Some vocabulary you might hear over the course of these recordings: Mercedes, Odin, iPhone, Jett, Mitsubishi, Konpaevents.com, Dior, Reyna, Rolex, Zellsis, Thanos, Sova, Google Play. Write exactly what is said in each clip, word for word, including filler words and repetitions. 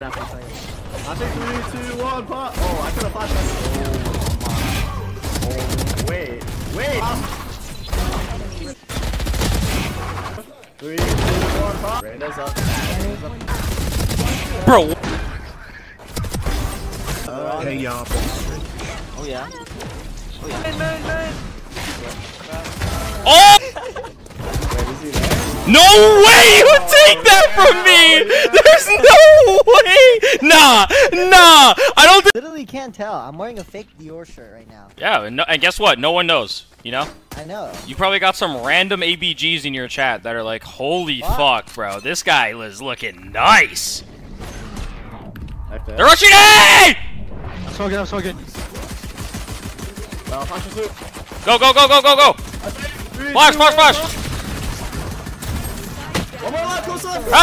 I think three, two, one, pop! Oh, I could have flashed that. Oh, wait, wait! Oh. Three, two, one, pop! Rando's up. Rando's up. Bro! Uh, hey, y'all. Oh, yeah. Oh, yeah. Nine, nine, nine. Oh! Wait, is he there? No way! You take that from me! There's no way! Nah! Nah! I don't think- Literally can't tell. I'm wearing a fake Dior shirt right now. Yeah, and, no, and guess what? No one knows. You know? I know. You probably got some random A B Gs in your chat that are like, holy what? Fuck, bro. This guy was looking nice! They're rushing A! I'm so good, I'm so good. Go, go, go, go, go, go! Flash, flash, flash! Help!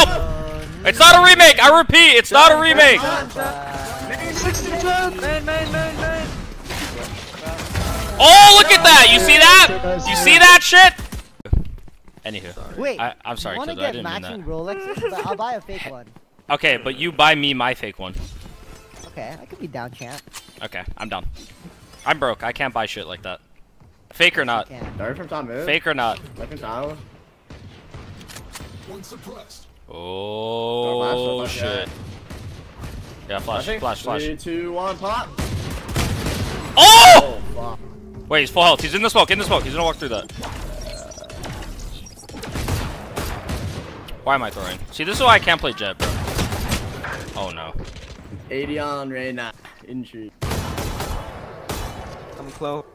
Uh, it's not a remake! I repeat, it's not a remake! Oh, look at that! You see that? You see that shit? Anywho. Wait, I, I'm sorry, I didn't mean that. Rolexes, but I'll buy a fake one. Okay, but you buy me my fake one. Okay, I could be down, champ. Okay, I'm down. I'm broke. I can't buy shit like that. Fake or not. Fake or not. One suppressed. Oh, oh shit. Yeah, flash, flash, flash. Three, two, one, pop. Oh! Oh, wait, he's full health. He's in the smoke, in the smoke. He's gonna walk through that. Why am I throwing? See, this is why I can't play Jett, bro. Oh no. eighty on Reyna. Injury. I'm close.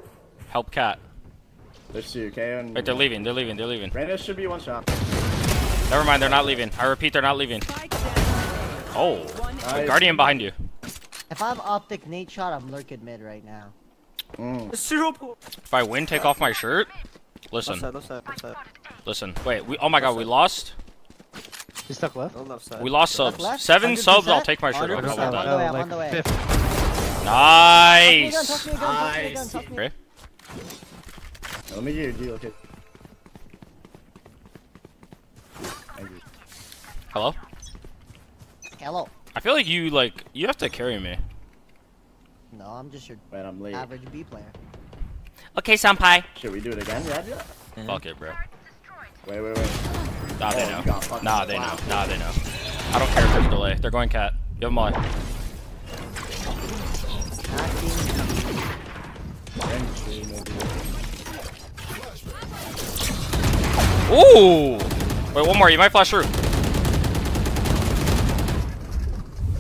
Help Cat. There's two, okay? Wait, they're leaving, they're leaving, they're leaving. Reyna should be one shot. Never mind, they're not leaving. I repeat, they're not leaving. Oh, a guardian behind you. If I have optic nade shot, I'm lurking mid right now. Mm. If I win, take off my shirt. Listen. Left side, left side, left side. Listen. Wait. We. Oh my god, we lost. He's stuck left. We lost subs. Left? Seven one hundred percent? Subs. I'll take my shirt. Nice. Nice. Nice. Okay. Let me get your deal, okay. Hello? Hello. I feel like you like you have to carry me. No, I'm just your Man, I'm late. average B player. Okay, Senpai. Should we do it again, Rad? Mm-hmm. Fuck it, bro. Wait, wait, wait. Nah, oh, they know. God, nah, they wow. know. Nah, they know. I don't care if there's a delay. They're going Cat. You have mine. Ooh. Wait, one more. You might flash through.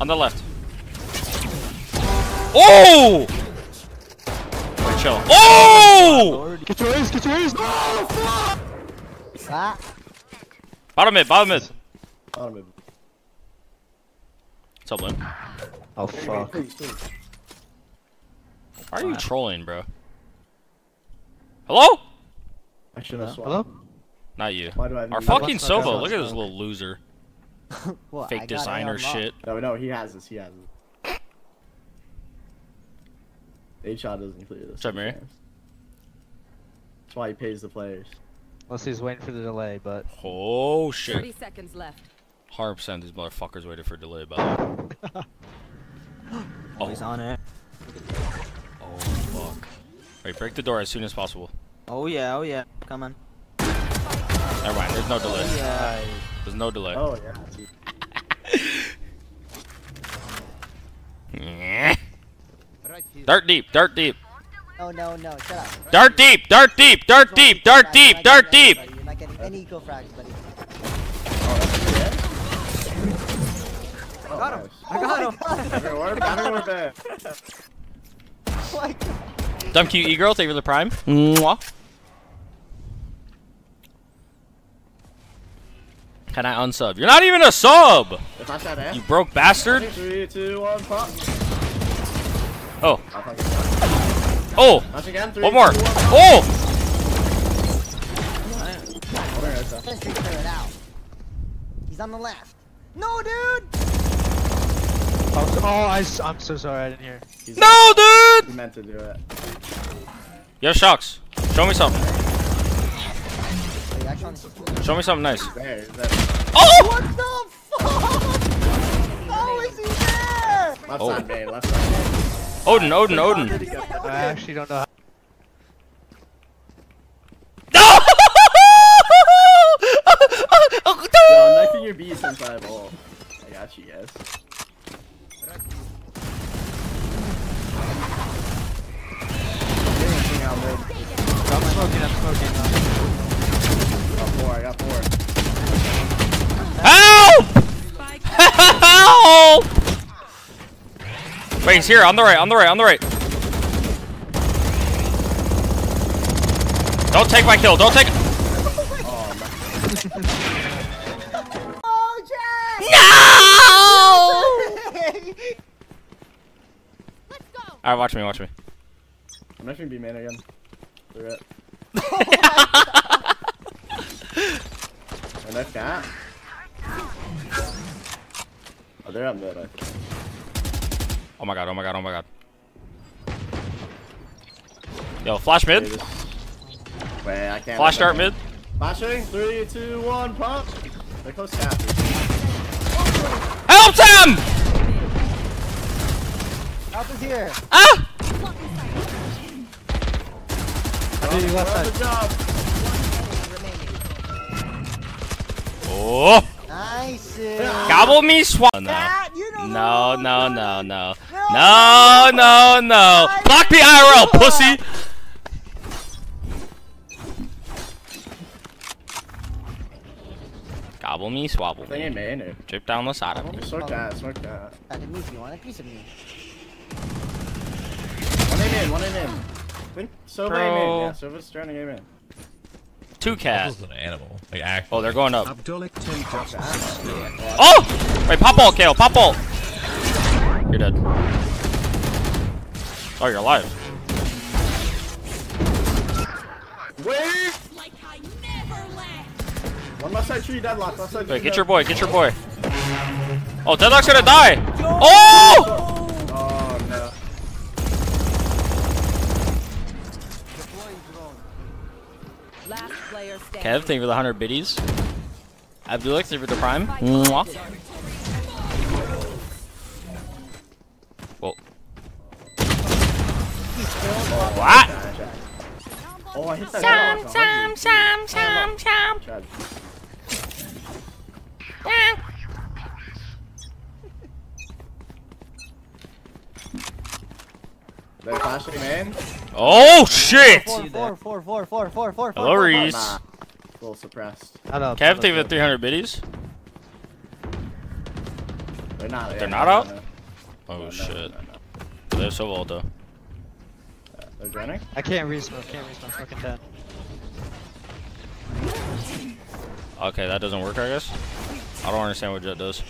On the left. Oh! Wait, chill. Oh! Get your ace, get your ace! No! Fuck! Bottom mid, bottom mid. Bottom mid. What's up, Lynn? Oh, fuck. Why are you trolling, bro? Hello? I should have swapped. Hello? Not you. Why do I Our fucking Sova, look at this little loser. Well, fake designer shit. No, no, he has this. He has this. H R doesn't clear this. What's up, Mary? That's why he pays the players. Unless he's waiting for the delay, but. Oh shit. thirty seconds left. one hundred percent these motherfuckers waited for a delay, but. Oh, he's on it. Oh fuck. Wait, break the door as soon as possible. Oh yeah, oh yeah. Come on. Never mind, there's no delay. Oh, yeah. There's no delay. Oh, yeah. Dirt deep, dirt deep. Oh, no, no, shut up. Dirt deep, dirt deep, dirt deep, dirt deep, dirt deep. You're not getting any eco frags, buddy. I got him. I got him. Everyone, everyone there. Dumb cute e-girl, thank you for the prime. Mwah. Can I unsub? You're not even a sub! You broke bastard! Three, two, one, pop. Oh. Oh! One more! Oh! He's on the left. No, dude! Oh, I, I'm so sorry, I didn't hear. He's no, dude! He meant to do it. You have shocks. Show me something. Show me something nice. There, there. Oh! What the fuck? How is he Left oh. side bay, left side bay. Odin, Odin, Odin. I actually don't know how. No! Yo, I'm knifing your B since I have all. I got you guys. I'm smoking, I'm smoking. I got four, I got four. Help! Help! Wait, he's here, on the right, on the right, on the right. Don't take my kill, don't take. Oh, Jett! No! Let's go! Alright, watch me, watch me. I'm not gonna be man again. Through it. I left that. Oh, they're up there, I think. Oh my god, oh my god, oh my god. Yo, flash mid. Wait, I can't. Flash start mid. Flashing. Three, two, one, pop. They're close to half. Help him! Help is here. Ah! Oh! Nice. Gobble me, swap. No. No, no, no, no, no, no, no. Block the I R L, pussy. Gobble me, swabble me. Drip down the side of me. Smoke that, smoke that. You want a piece of me? One in, in, one in, in. Sova aim in, yeah, Sova's trying to aim in. Two cats. An animal. Like, actually. Oh, they're going up. Oh! Wait, pop ult, Kale, pop ult! You're dead. Oh, you're alive. Where? Like I never left. One left side tree, deadlock, left side tree. Wait, get your boy, get your boy. Oh, deadlock's gonna die! Oh! Kev, thank you for the one hundred biddies. Abdulix, thank you for the prime. Mwah. Whoa. What? Oh, I hit that. Sam, Sam, Sam, Sam, Sam. They're flashing, man. Oh, shit! Four, four, four, four, four, four, hello, Reese. A little suppressed. Kev, take the three hundred biddies. They're not. They're not out. Oh shit. They're so old though. They're running. I can't respawn. Can't respawn. Fucking dead. Okay, that doesn't work. I guess. I don't understand what Jett does.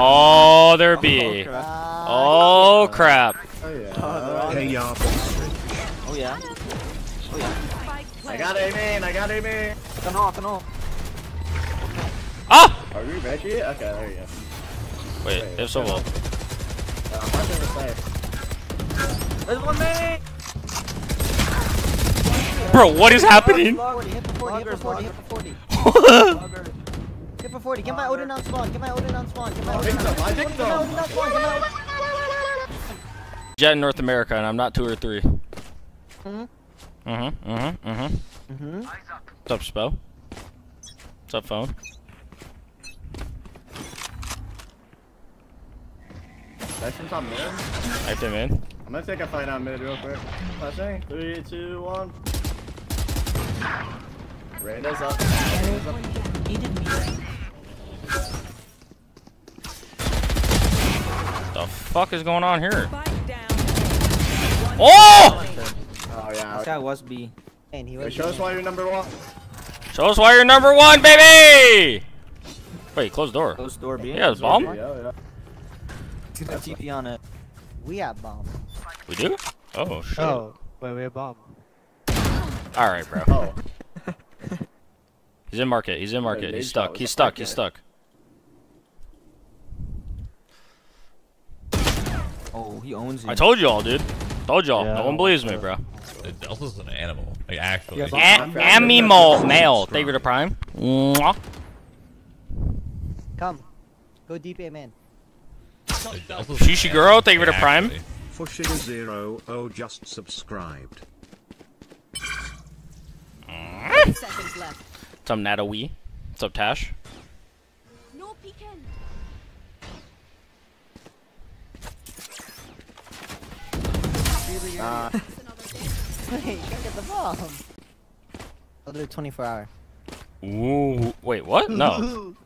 Oh, there be. Oh crap. Oh yeah. Oh yeah. Oh, yeah. I got aim in, I got aim in. I can hold, I can hold. Ah! Are we back here? Okay, there you go. Wait, Wait there's someone. Uh, I'm watching the side. There's one man! Bro, what is happening? Hit for forty, hit for forty, hit for forty. Hit for forty, get my Odin on spawn, get my Odin on spawn, get my Odin on spawn. Get my Odin on spawn. Jett in North America, and I'm not two or three. Mm-hmm. Mm-hmm. Mm-hmm. Mm-hmm. Mm-hmm. What's up, Spo? What's up, phone? Section's on mid. I him in. I'm gonna take a fight on mid real quick. Flashing. Three, two, one. Rada's up. Rada's up. What the fuck is going on here? Oh! Oh yeah. This guy was B. And he was. Wait, show us why you're number one. Show us why you're number one, baby! Wait, close door. Close door B. Yeah, it's bomb. Yeah, yeah. Get a T P on it. We have bomb. We do? Oh shit. Oh, wait, we have bomb. All right, bro. Oh. He's in market. He's in market. He's stuck. He's stuck. He's stuck. Oh, he owns it. I told you all, dude. Told y'all. Yeah. No one believes me, bro. Zellsis an animal. Like, actually. Yes, a animal male. Thank you for the prime. Mwah. Come. Go deep A man. Shishi girl, thank you for the prime. Fushing zero oh just subscribed. Seconds left. What's up, Natalie? What's up, Tash? No peeking. Uh. Wait, you gotta get the bomb. I'll do twenty-four hour. Ooh, wait, what? No.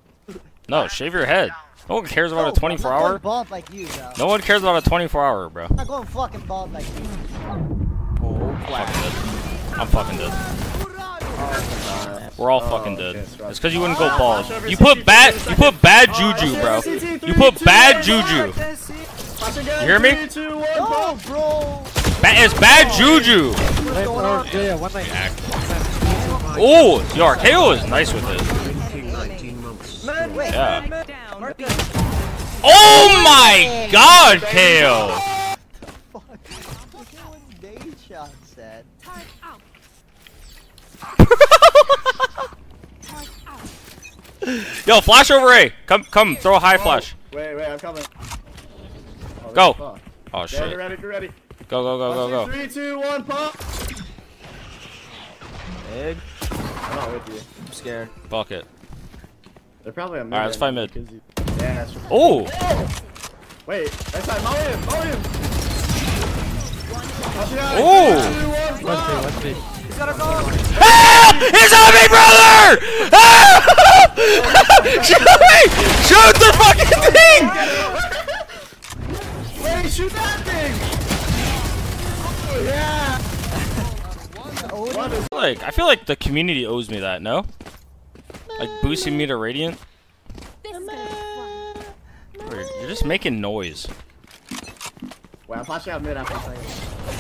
No, shave your head. No one cares about oh, a twenty-four hour. Bald like you, bro. No one cares about a twenty-four hour, bro. I'm not going fucking bald like you. Oh, wow. I'm fucking dead. I'm fucking dead. Oh, we're all oh, fucking dead. It's because you wouldn't go bald. You put bad, you put bad juju, bro. You put bad juju. You hear me? No, bro. That is bad juju. Oh, your R K O is nice with it. Yeah. Oh my God, K O. Yo, flash over A. Come, come, throw a high flash. Wait, wait, I'm coming. Oh, go. Oh shit. Ready, ready, ready. Go, go, go, go, go. Three, two, one, pop. Egg. I'm not with you. I'm scared. Fuck it. They're probably on mid. All right, let's fight mid. Yeah, that's right. Oh. Wait, that's time. Mow him, mow him. Oh. Let's see, let's see. Help! He's on me, brother! Help! Shoot me! Shoot the fucking thing! Wait, shoot that thing! Yeah! Like, I feel like the community owes me that, no? Like boosting me to Radiant? You're just making noise. Wait, I'm flashing out mid after playing. I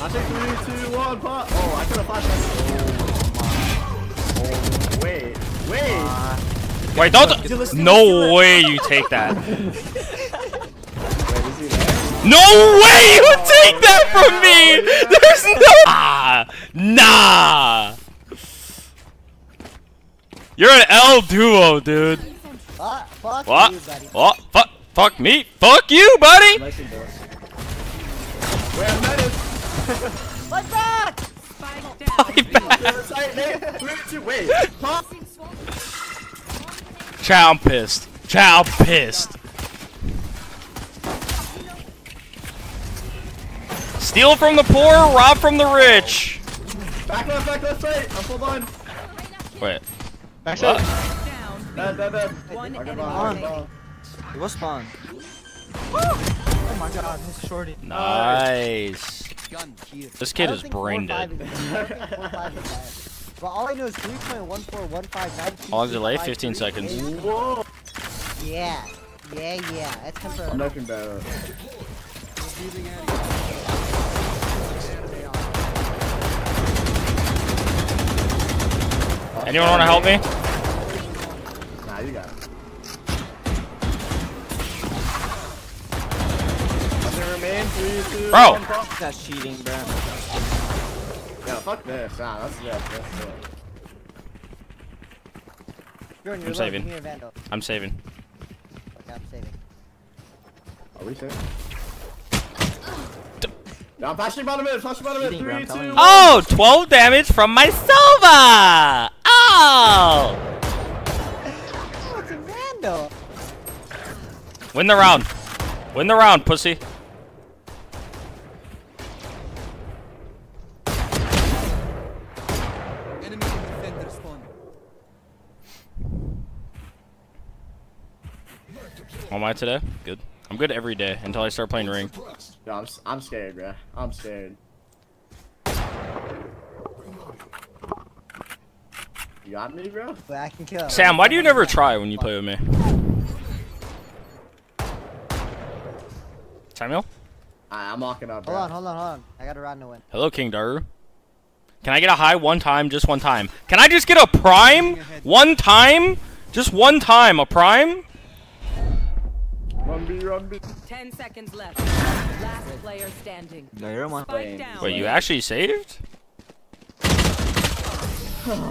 think three, two, one, pop! Oh, I could have flashed that. Oh, oh, wait, wait! Uh, wait, don't- the, No way you take that! Wait, no way you oh, take that yeah, from me! Yeah. There's no- ah, Nah! You're an L duo, dude! Fuck, fuck what? You, buddy. What? Fuck, fuck me? Fuck you, buddy! Wait, I'm not Fight back! Fight down! Fight back! Wait, pop! Chow, I'm pissed. Chow, I'm pissed. Steal from the poor, rob from the rich. Back left, back left, right. I'm full on. Wait. Back up. Bad, bad, bad. It was spawn. Oh my God, this shorty. Nice. This kid is brain dead. But all I know is three point one four one five nine. How long's your life? fifteen seconds. Whoa. Yeah. Yeah, yeah. That's temporary. I'm looking better. Anyone want to help me? Nah, you got it. Bro! That's cheating, bro. Yeah, fuck this. Nah, that's that's Jordan, I'm saving. I'm saving. Okay, I'm saving. Are we saving? No, I'm flashing bottom mid, flashing bottom mid. Three, two, one. Oh! twelve damage from my Sova! Oh! Oh, it's a rando. Win the round. Win the round, pussy. How am I today? Good. I'm good every day until I start playing Ring. No, I'm, I'm scared, bro. I'm scared. You got me, bro? But I can kill. Sam, why do you never try when you play with me? Samuel? I'm walking up, bro. Hold on, hold on, hold on. I got a round to win. Hello, King Daru. Can I get a high one time? Just one time. Can I just get a prime? One time? Just one time. A prime? Run B, run B. Ten seconds left. Last player standing. No, you're on Spike down. Wait, you actually saved?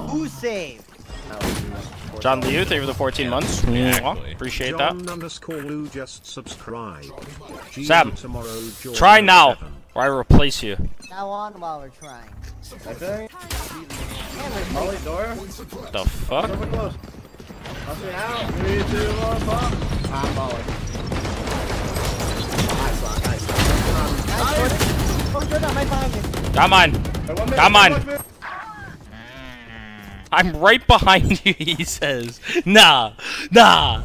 Who saved? John Liu, thank you for the fourteen months. Exactly. Appreciate that. John just subscribe. Sam, try now, or I replace you. Now on while we're trying. Okay. What the fuck? Got mine. Got mine. I'm right behind you, he says. Nah. Nah.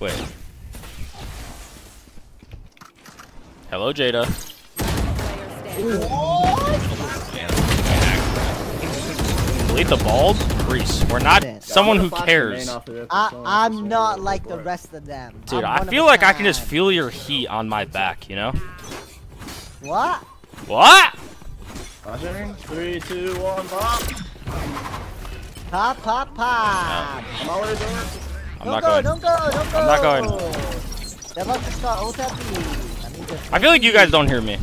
Wait. Hello, Jada. Delete the balls? Grease. We're not someone who cares. I, I'm not like the rest of them. Dude, I feel like I can just feel your heat on my back, you know? What? What? Three, two, one, pop! Pop, pop, pop! I'm already doing it. I'm not going. Don't go, don't go! I'm not going. I feel like you guys don't hear me.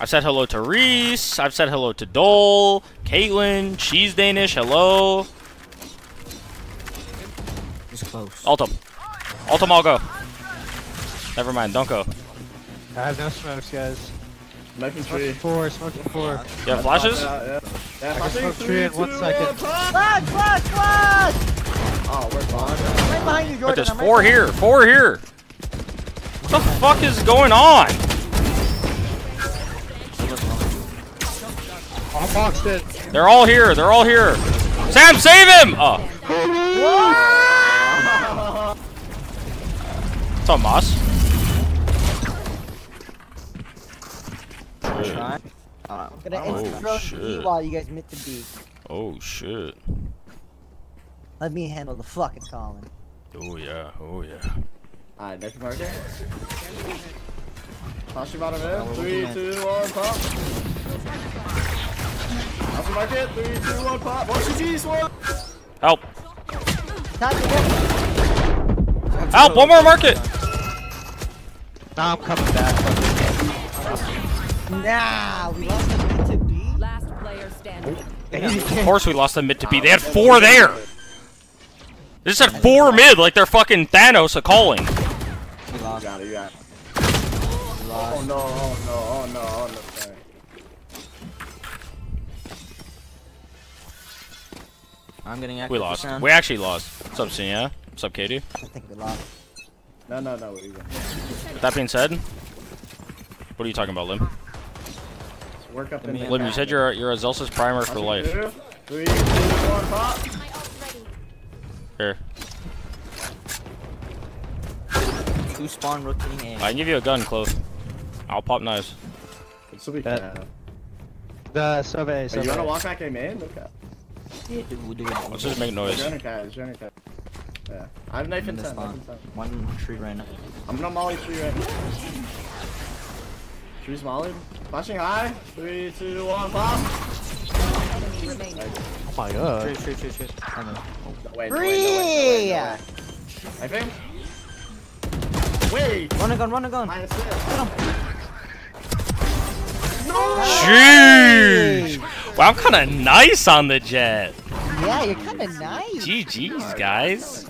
I've said hello to Reese. I've said hello to Dole, Caitlin, Cheese Danish. Hello. It's close. Ultim. Ultim, I'll go. Never mind. Don't go. I have no smokes, guys. Smoking tree. Four, smoking four. You have flashes? Out, yeah, yeah. I smoke tree in one second. Flash, flash, flash! Oh, we're fine. I'm right behind you, Jordan. But there's four right here, four here. What the fuck is going on? I boxed it. They're all here, they're all here. Sam, save him! Oh. What's up, Moss? Uh, I'm gonna oh, shit. While you guys meant to be. Oh shit. Let me handle the fucking calling. Oh yeah, oh yeah. Alright, next market. Toss him out of it. three, two, one, pop. Toss him market. three, two, one, pop. Watch your G's, one. Help. Help, one more market. Nah, I'm coming back. Nah, we lost the mid to B. Last player standing. Of course we lost the mid to B. They had four there. They just had four mid like they're fucking Thanos a calling. We lost. Got it, you got it. Oh no, oh no, oh no, oh no. I'm getting active. We lost. We actually lost. What's up, Sinia? What's up, Katie? I think we lost. No, no, no. With that being said, what are you talking about, Lim? Work up in the Lim, you said you're a, you're a Zellsis primer for life. Three, two, one, pop. Here. Two spawn rotating A. I can give you a gun, Clove. I'll pop knives. It's will be bad. The survey. You wanna walk back in main? Look up. Let's just make noise. Yeah. I have knife in ten. One tree right now. I'm gonna molly three right now. Tree's mollied. Flashing high. Three, two, one, pop. Oh my god. Tree, tree, tree, tree. Oh no. Oh, wait, no, wait, no, wait, no, wait, no, wait. I think. Wait. Run a gun, run a gun. Minus six. Get him. No! Jeez. Well, I'm kind of nice on the Jett. Yeah, you're kind of nice. G G's, guys.